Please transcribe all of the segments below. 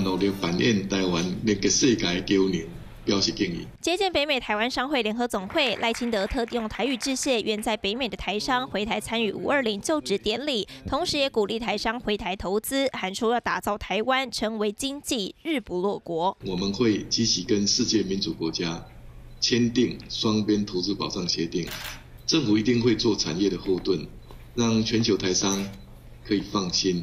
努力扮演台湾那个世界桥梁。 接见北美台湾商会联合总会，赖清德特地用台语致谢远在北美的台商回台参与520就职典礼，同时也鼓励台商回台投资，喊出要打造台湾成为经济日不落国。我们会积极跟世界民主国家签订双边投资保障协定，政府一定会做产业的后盾，让全球台商可以放心。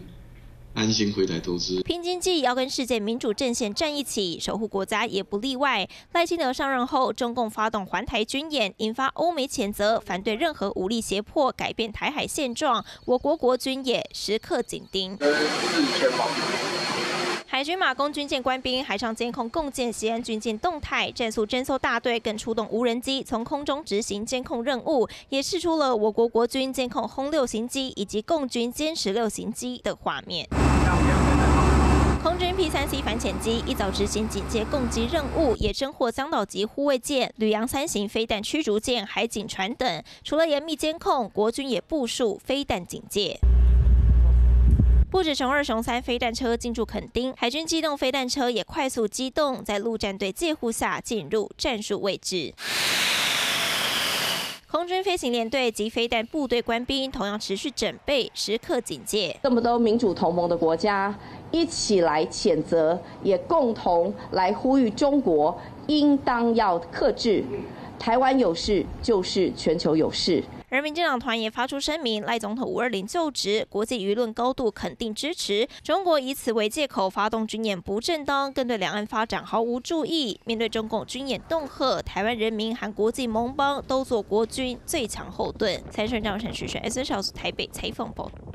安心回台投资，拼经济要跟世界民主阵线站一起，守护国家也不例外。赖清德上任后，中共发动环台军演，引发欧美谴责，反对任何武力胁迫改变台海现状。我国国军也时刻紧盯。海军马公军舰官兵海上监控共建西安军舰动态，战术侦搜大队更出动无人机从空中执行监控任务，也释出了我国国军监控轰6型机以及共军歼16型机的画面。 空军 P3C 反潜机一早执行警戒攻击任务，也侦获江岛级护卫舰、吕洋3型飞弹驱逐舰、海警船等。除了严密监控，国军也部署飞弹警戒。 不止雄二、雄三飞弹车进驻垦丁，海军机动飞弹车也快速机动，在陆战队戒护下进入战术位置。空军飞行联队及飞弹部队官兵同样持续整备，时刻警戒。这么多民主同盟的国家一起来谴责，也共同来呼吁中国应当要克制。台湾有事就是全球有事。 而民进党团也发出声明，赖总统520就职，国际舆论高度肯定支持。中国以此为借口发动军演不正当，更对两岸发展毫无注意。面对中共军演恫吓，台湾人民和国际盟邦都做国军最强后盾。参选长陈旭选，SN小组台北采访报道。